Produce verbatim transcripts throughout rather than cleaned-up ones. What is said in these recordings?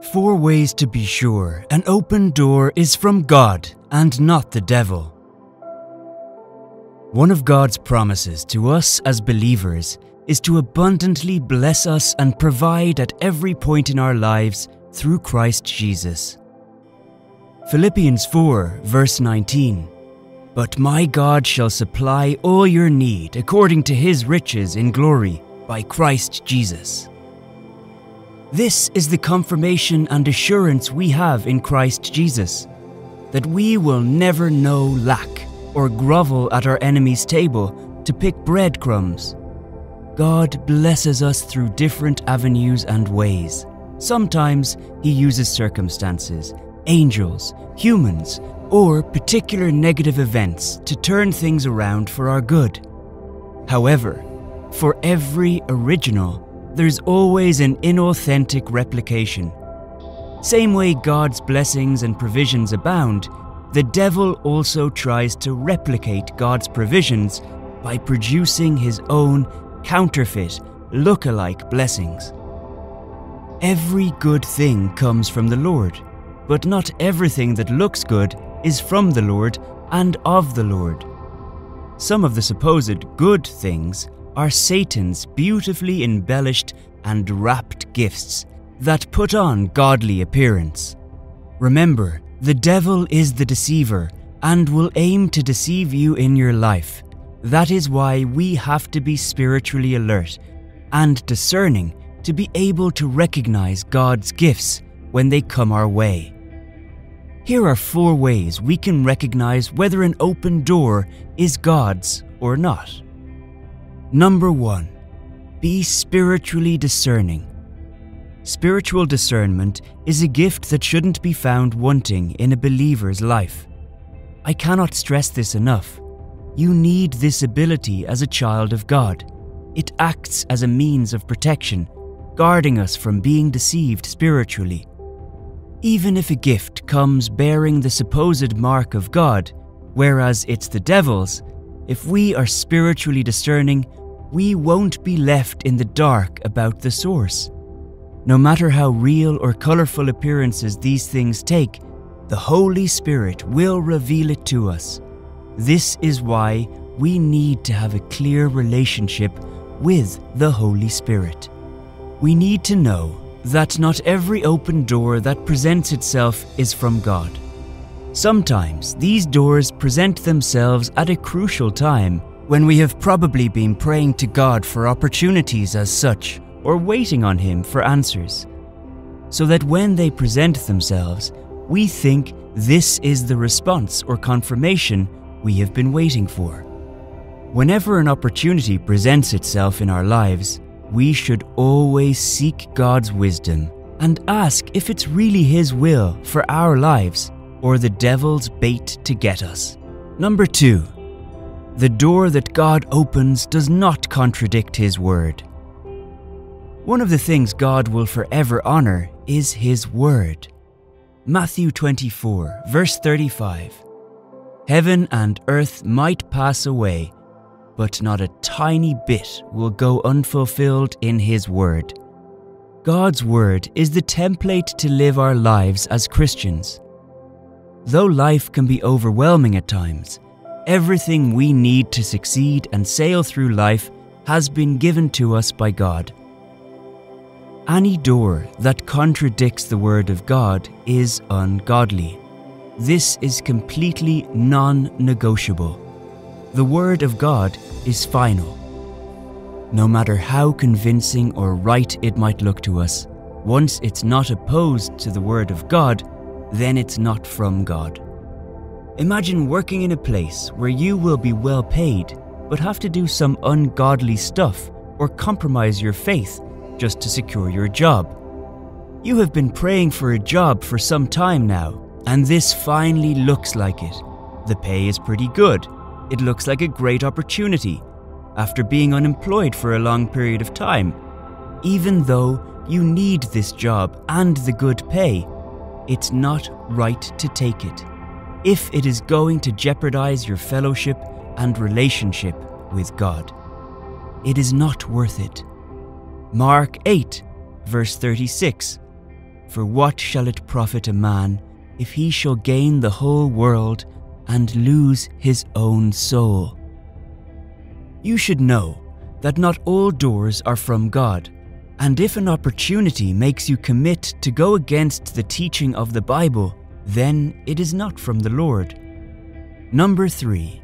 Four ways to be sure an open door is from God and not the devil. One of God's promises to us as believers is to abundantly bless us and provide at every point in our lives through Christ Jesus. Philippians four, verse nineteen, "But my God shall supply all your need according to his riches in glory by Christ Jesus." This is the confirmation and assurance we have in Christ Jesus, that we will never know lack or grovel at our enemy's table to pick breadcrumbs. God blesses us through different avenues and ways. Sometimes he uses circumstances, angels, humans, or particular negative events to turn things around for our good. However, for every original, there's always an inauthentic replication. Same way God's blessings and provisions abound, the devil also tries to replicate God's provisions by producing his own counterfeit, look-alike blessings. Every good thing comes from the Lord, but not everything that looks good is from the Lord and of the Lord. Some of the supposed good things are Satan's beautifully embellished and wrapped gifts that put on godly appearance. Remember, the devil is the deceiver and will aim to deceive you in your life. That is why we have to be spiritually alert and discerning to be able to recognize God's gifts when they come our way. Here are four ways we can recognize whether an open door is God's or not. Number one, be spiritually discerning. Spiritual discernment is a gift that shouldn't be found wanting in a believer's life. I cannot stress this enough. You need this ability as a child of God. It acts as a means of protection, guarding us from being deceived spiritually. Even if a gift comes bearing the supposed mark of God, whereas it's the devil's, if we are spiritually discerning, we won't be left in the dark about the source. No matter how real or colorful appearances these things take, the Holy Spirit will reveal it to us. This is why we need to have a clear relationship with the Holy Spirit. We need to know that not every open door that presents itself is from God. Sometimes these doors present themselves at a crucial time when we have probably been praying to God for opportunities as such or waiting on Him for answers, so that when they present themselves, we think this is the response or confirmation we have been waiting for. Whenever an opportunity presents itself in our lives, we should always seek God's wisdom and ask if it's really His will for our lives, or the devil's bait to get us. Number two, the door that God opens does not contradict His word. One of the things God will forever honor is His word. Matthew twenty-four, verse thirty-five, "Heaven and earth might pass away, but not a tiny bit will go unfulfilled in His word." God's word is the template to live our lives as Christians. Though life can be overwhelming at times, everything we need to succeed and sail through life has been given to us by God. Any door that contradicts the word of God is ungodly. This is completely non-negotiable. The word of God is final. No matter how convincing or right it might look to us, once it's not opposed to the word of God, then it's not from God. Imagine working in a place where you will be well paid, but have to do some ungodly stuff or compromise your faith just to secure your job. You have been praying for a job for some time now, and this finally looks like it. The pay is pretty good. It looks like a great opportunity after being unemployed for a long period of time. Even though you need this job and the good pay, it's not right to take it if it is going to jeopardize your fellowship and relationship with God. It is not worth it. Mark eight, verse thirty-six, For what shall it profit a man if he shall gain the whole world and lose his own soul? You should know that not all doors are from God, and if an opportunity makes you commit to go against the teaching of the Bible, then it is not from the Lord. Number three,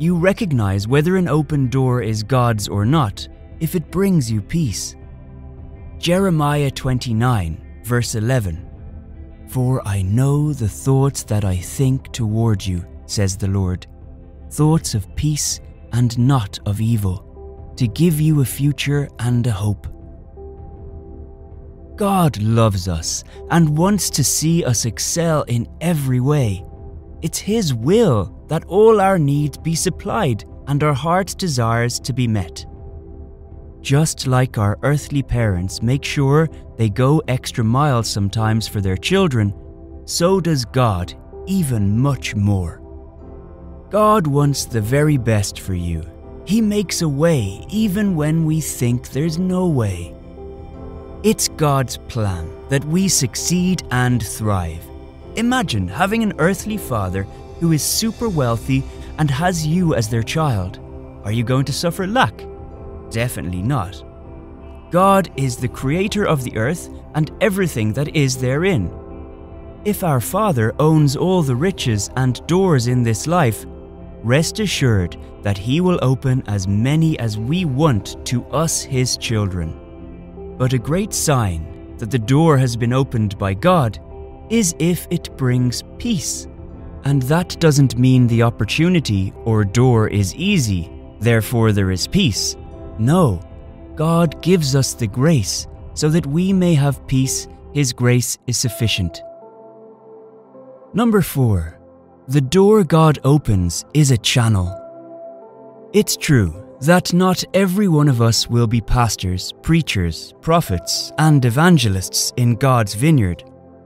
you recognize whether an open door is God's or not if it brings you peace. Jeremiah twenty-nine, verse eleven. For I know the thoughts that I think toward you, says the Lord, thoughts of peace and not of evil, to give you a future and a hope. God loves us and wants to see us excel in every way. It's His will that all our needs be supplied and our heart's desires to be met. Just like our earthly parents make sure they go extra miles sometimes for their children, so does God, even much more. God wants the very best for you. He makes a way even when we think there's no way. It's God's plan that we succeed and thrive. Imagine having an earthly father who is super wealthy and has you as their child. Are you going to suffer lack? Definitely not. God is the creator of the earth and everything that is therein. If our Father owns all the riches and doors in this life, rest assured that He will open as many as we want to us, His children. But a great sign that the door has been opened by God is if it brings peace. And that doesn't mean the opportunity or door is easy, therefore there is peace. No, God gives us the grace so that we may have peace. His grace is sufficient. Number four, the door God opens is a channel. It's true that not every one of us will be pastors, preachers, prophets, and evangelists in God's vineyard,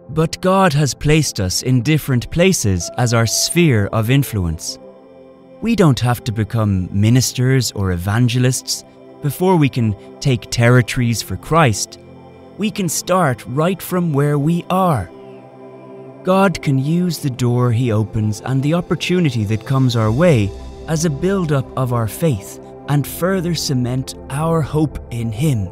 but God has placed us in different places as our sphere of influence. We don't have to become ministers or evangelists before we can take territories for Christ. We can start right from where we are. God can use the door He opens and the opportunity that comes our way as a build-up of our faith and further cement our hope in Him.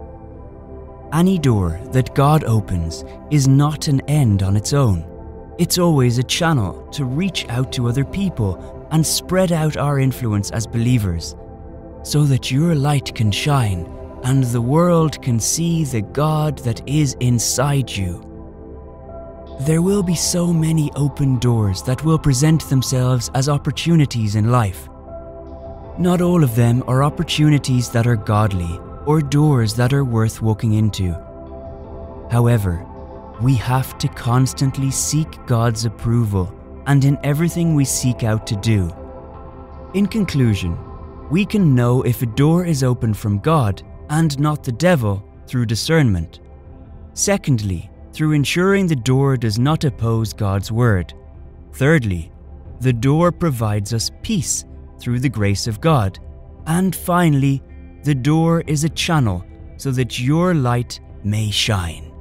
Any door that God opens is not an end on its own. It's always a channel to reach out to other people and spread out our influence as believers, so that your light can shine and the world can see the God that is inside you. There will be so many open doors that will present themselves as opportunities in life. Not all of them are opportunities that are godly or doors that are worth walking into. However, we have to constantly seek God's approval and in everything we seek out to do. In conclusion, we can know if a door is open from God and not the devil through discernment. Secondly, through ensuring the door does not oppose God's word. Thirdly, the door provides us peace through the grace of God. And finally, the door is a channel so that your light may shine.